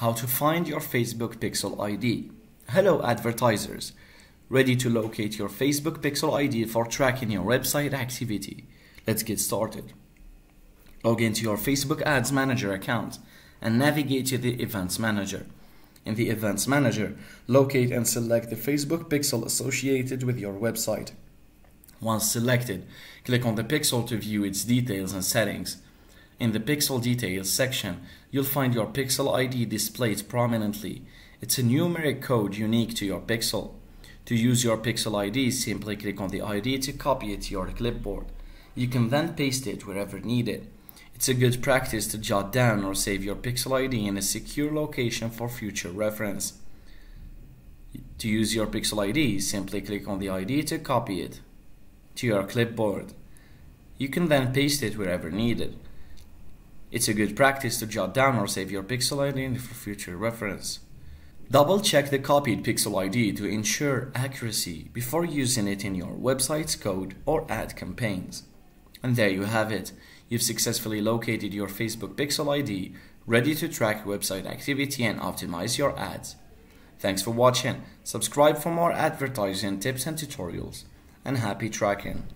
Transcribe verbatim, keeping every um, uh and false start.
How to find your Facebook Pixel I D. Hello advertisers, ready to locate your Facebook Pixel I D for tracking your website activity. Let's get started. Log into your Facebook Ads Manager account and navigate to the Events Manager. In the Events Manager, locate and select the Facebook Pixel associated with your website. Once selected, click on the pixel to view its details and settings. In the Pixel Details section, you'll find your Pixel I D displayed prominently. It's a numeric code unique to your Pixel. To use your Pixel I D, simply click on the I D to copy it to your clipboard. You can then paste it wherever needed. It's a good practice to jot down or save your Pixel I D in a secure location for future reference. To use your Pixel I D, simply click on the I D to copy it to your clipboard. You can then paste it wherever needed. It's a good practice to jot down or save your Pixel I D for future reference. Double check the copied Pixel I D to ensure accuracy before using it in your website's code or ad campaigns. And there you have it. You've successfully located your Facebook Pixel I D, ready to track website activity and optimize your ads. Thanks for watching. Subscribe for more advertising tips and tutorials. And happy tracking!